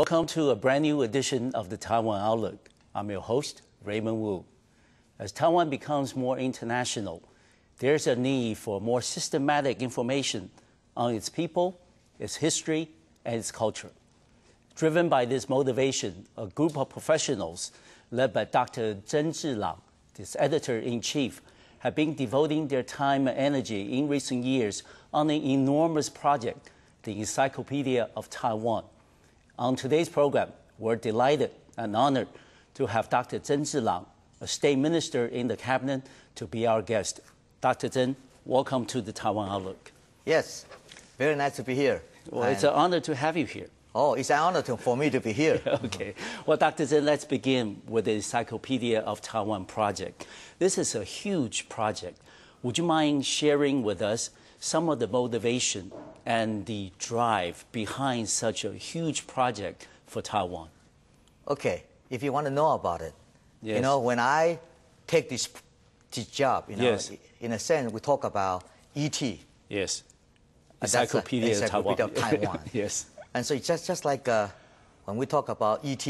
Welcome to a brand new edition of the Taiwan Outlook. I'm your host, Raymond Wu. As Taiwan becomes more international, there's a need for more systematic information on its people, its history, and its culture. Driven by this motivation, a group of professionals led by Dr. Chen Zilang, this editor-in-chief, have been devoting their time and energy in recent years on an enormous project, the Encyclopedia of Taiwan. On today's program, we're delighted and honored to have Dr. Chen Zilang, a state minister in the cabinet, to be our guest. Dr. Chen, welcome to the Taiwan Outlook. Yes, very nice to be here. Well, it's an honor to have you here. Oh, it's an honor for me to be here. Okay. Well, Dr. Chen, let's begin with the Encyclopedia of Taiwan project. This is a huge project. Would you mind sharing with us some of the motivation and the drive behind such a huge project for Taiwan? Okay, if you want to know about it, yes. You know, when I take this job, you know, yes. In a sense, we talk about ET. Yes, Encyclopedia of Taiwan. Yes. And so it's just like when we talk about ET,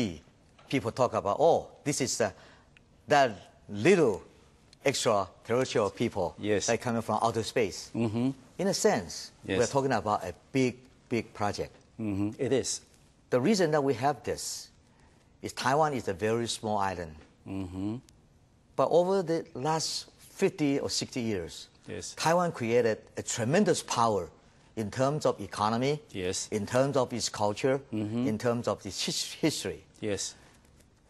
people talk about, oh, this is that little extraterrestrial people, yes, that are coming from outer space. Mm-hmm. In a sense, yes, we're talking about a big, big project. Mm-hmm. It is. The reason that we have this is Taiwan is a very small island. Mm-hmm. But over the last 50 or 60 years, yes, Taiwan created a tremendous power in terms of economy, yes, in terms of its culture, mm-hmm, in terms of its history. Yes.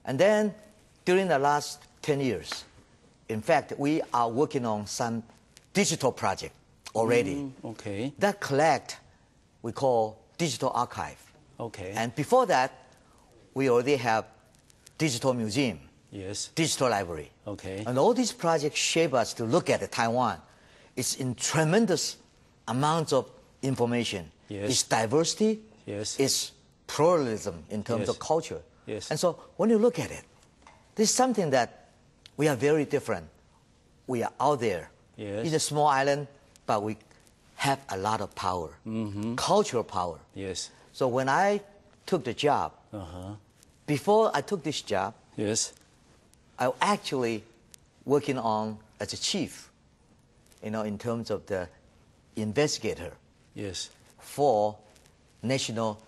And then during the last 10 years, in fact, we are working on some digital project already. Okay. That collect, we call digital archive. Okay. And before that, we already have digital museum. Yes. Digital library. Okay. And all these projects shape us to look at Taiwan. It's in tremendous amounts of information. Yes. It's diversity. Yes. It's pluralism in terms, yes, of culture. Yes. And so when you look at it, there's something that we are very different. We are out there. Yes. It's a small island, but we have a lot of power, mm-hmm, cultural power. Yes. So when I took the job, uh-huh, before I took this job, yes, I was actually working on as a chief, you know, in terms of the investigator, yes, for National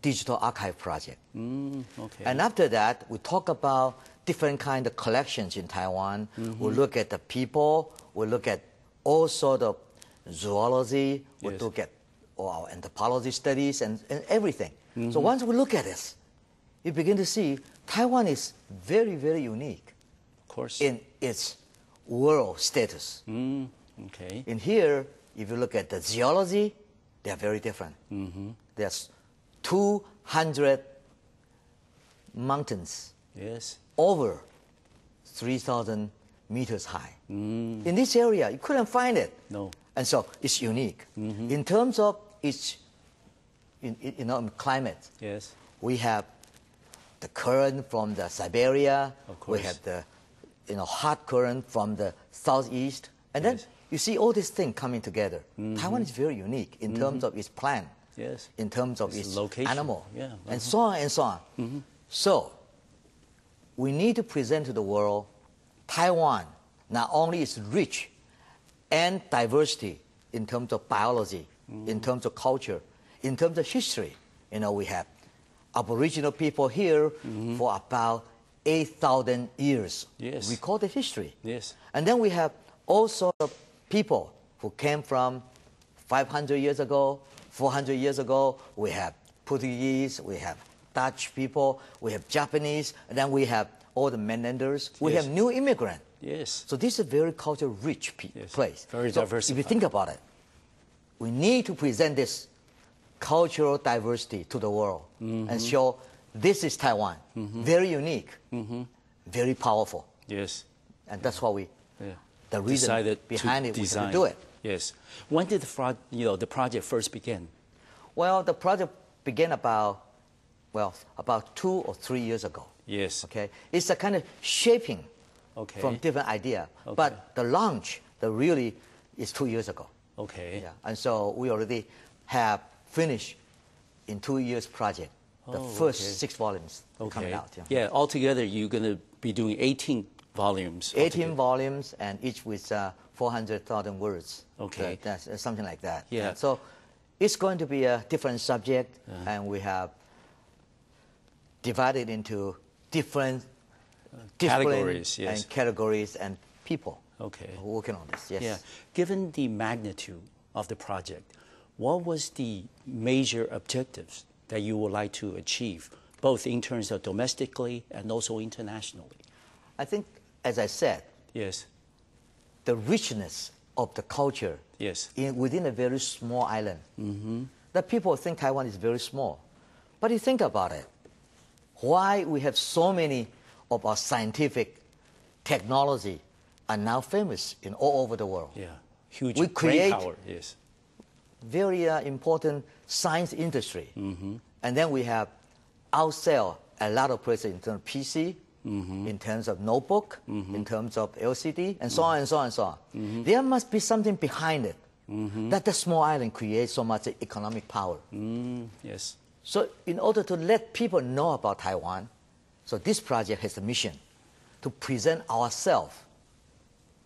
Digital Archive Project. Mm, okay. And after that, we talk about different kind of collections in Taiwan. Mm-hmm. We look at the people. We look at all sort of zoology. Yes. We look at all our anthropology studies and everything. Mm-hmm. So once we look at this, you begin to see Taiwan is very, very unique, of course, in its world status. Mm, okay. In here, if you look at the zoology, they are very different. Mm-hmm. There's 200 mountains. Yes. Over 3,000 meters high. Mm. In this area, you couldn't find it. No. And so it's unique. Mm-hmm. In terms of its you know, climate, yes, we have the current from the Siberia. Of course. We have the, you know, hot current from the southeast. And yes, then you see all these things coming together. Mm-hmm. Taiwan is very unique in, mm-hmm, terms of its plant, yes, in terms of its location, animal, yeah, uh-huh, and so on and so on. Mm-hmm. So we need to present to the world Taiwan not only is rich and diversity in terms of biology, mm, in terms of culture, in terms of history. You know, we have Aboriginal people here, mm-hmm, for about 8,000 years. Yes. We call the history. Yes. And then we have all sorts of people who came from 500 years ago, 400 years ago. We have Portuguese, we have Dutch people, we have Japanese, and then we have all the mainlanders. We, yes, have new immigrants. Yes. So this is a very culture-rich, yes, place. Very diverse. If you think about it, we need to present this cultural diversity to the world, mm-hmm, and show this is Taiwan, mm-hmm, very unique, mm-hmm, very powerful. Yes. And that's why we, yeah, the reason behind it, we have to do it. Yes. When did the project first begin? Well, the project began about 2 or 3 years ago. Yes. Okay. It's a kind of shaping from different idea. Okay. But the launch, really, is 2 years ago. Okay. Yeah. And so we already have finished in 2 years project. The first 6 volumes coming out. Yeah. Altogether, you're going to be doing 18 volumes. 18 volumes, and each with 400,000 words. Okay. That's something like that. Yeah. And so it's going to be a different subject, and we have divided into different categories and people working on this. Yes. Yeah. Given the magnitude of the project, what was the major objectives that you would like to achieve, both in terms of domestically and also internationally? I think, as I said, the richness of the culture within a very small island. That people think Taiwan is very small. But you think about it, why we have so many of our scientific technology are now famous in all over the world. Yeah, huge brain power, very important science industry. And then we have outsell a lot of places in terms of PC, in terms of notebook, in terms of LCD, and so on and so on and so on. There must be something behind it that the small island creates so much economic power. Yes. So in order to let people know about Taiwan, so this project has the mission to present ourselves,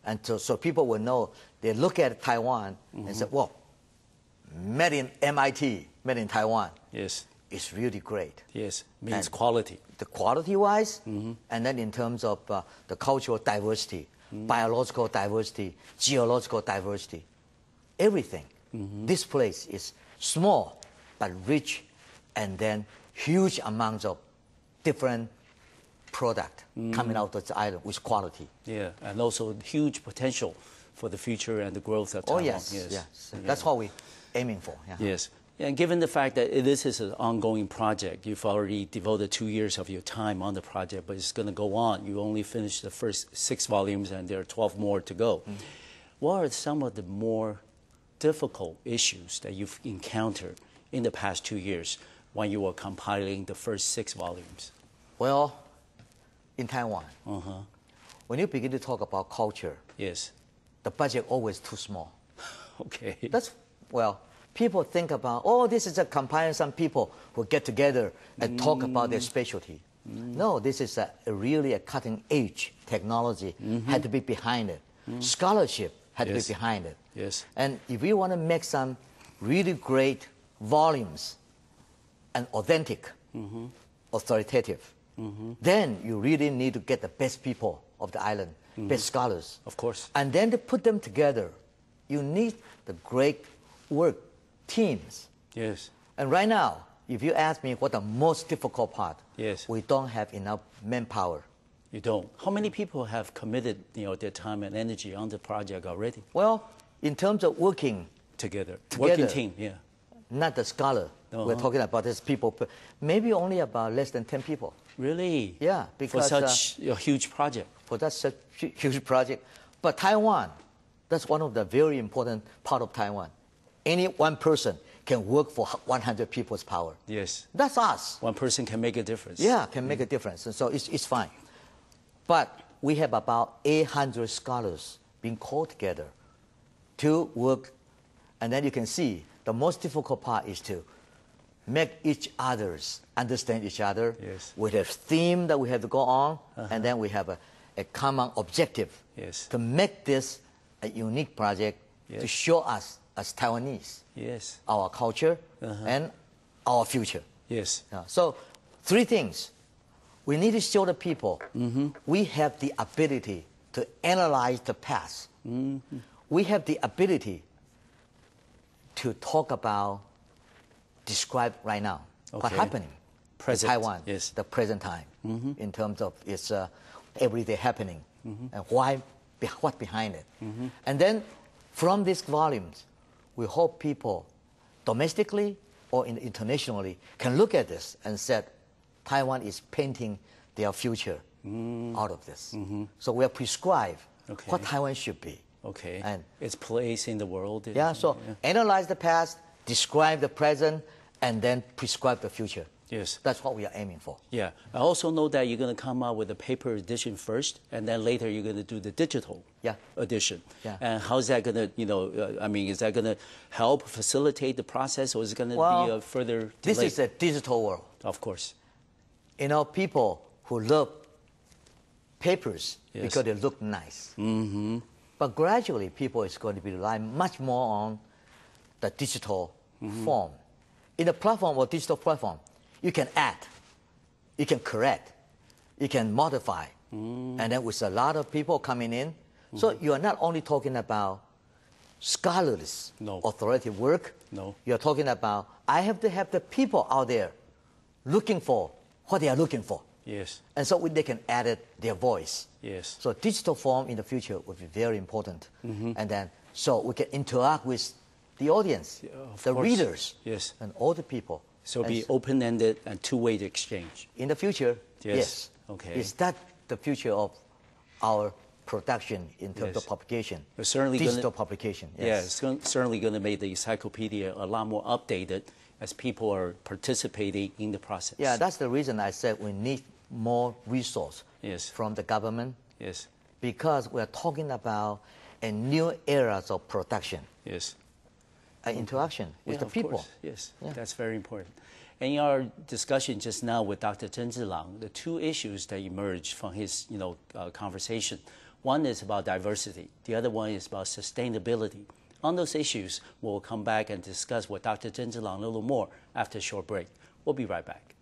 and so people will know, they look at Taiwan and say, well, made in MIT, made in Taiwan. Yes. It's really great. Yes, means and quality. The quality-wise, and then in terms of the cultural diversity, biological diversity, geological diversity, everything. This place is small, but rich, and then huge amounts of different product coming out of the island with quality. Yeah, and also huge potential for the future and the growth of Taiwan. Oh, yes. That's what we aiming for. Yeah. Yes. And given the fact that this is an ongoing project, you've already devoted 2 years of your time on the project, but it's going to go on. You only finished the first 6 volumes, and there are 12 more to go. What are some of the more difficult issues that you've encountered in the past 2 years when you were compiling the first 6 volumes? Well, in Taiwan, when you begin to talk about culture, the budget always too small. That's, well, people think about, oh, this is a compiling, some people who get together and talk about their specialty. No, this is really a cutting-edge technology had to be behind it. Scholarship had to be behind it. And if we want to make some really great volumes and authentic, authoritative, then you really need to get the best people of the island, best scholars. Of course. And then to put them together, you need the great work teams. And right now, if you ask me what the most difficult part, we don't have enough manpower. You don't. How many people have committed their time and energy on the project already? Well, in terms of working together working team, not the scholar. We're talking about these people, but maybe only about less than 10 people. Really? Yeah, because for such a huge project. For that such huge project, but Taiwan, that's one of the very important part of Taiwan. Any one person can work for 100 people's power. That's us. One person can make a difference. Yeah, can make a difference. And so it's fine. But we have about 800 scholars being called together to work. And then you can see the most difficult part is to make each others understand each other. We have theme that we have to go on. And then we have a common objective to make this a unique project to show us as Taiwanese, our culture and our future. So 3 things. We need to show the people we have the ability to analyze the past. We have the ability to talk about, describe right now what's happening in Taiwan, the present time, in terms of its everyday happening and what's behind it. And then from these volumes, we hope people domestically or internationally can look at this and say Taiwan is painting their future out of this. So we are prescribed what Taiwan should be. Okay. And its place in the world. Yeah, so analyze the past, describe the present, and then prescribe the future. Yes. That's what we are aiming for. Yeah. I also know that you're going to come out with a paper edition first, and then later you're going to do the digital edition. Yeah. And how's that going to, you know, I mean, is that going to help facilitate the process, or is it going to be a further delay? This is a digital world. Of course. You know, people who love papers because they look nice. Mm-hmm. But gradually, people is going to be relying much more on the digital form. In the platform or digital platform, you can add, you can correct, you can modify, and then with a lot of people coming in, so you are not only talking about scholarly, authoritative work. No, you are talking about I have to have the people out there looking for what they are looking for. Yes, and so they can add it, their voice. Yes, so digital form in the future will be very important, and then so we can interact with the audience, the readers, and all the people. So be open-ended and two-way exchange. In the future, yes. Okay. Is that the future of our production in terms of publication? It's certainly digital publication. Yes. Yeah, it's certainly going to make the encyclopedia a lot more updated as people are participating in the process. Yeah, that's the reason I said we need more resource from the government. Yes. Because we're talking about a new era of production. Yes. Interaction with the people. Course. Yes, that's very important. And in our discussion just now with Dr. Chen Zilang, the two issues that emerged from his conversation, one is about diversity, the other one is about sustainability. On those issues, we'll come back and discuss with Dr. Chen Zilang a little more after a short break. We'll be right back.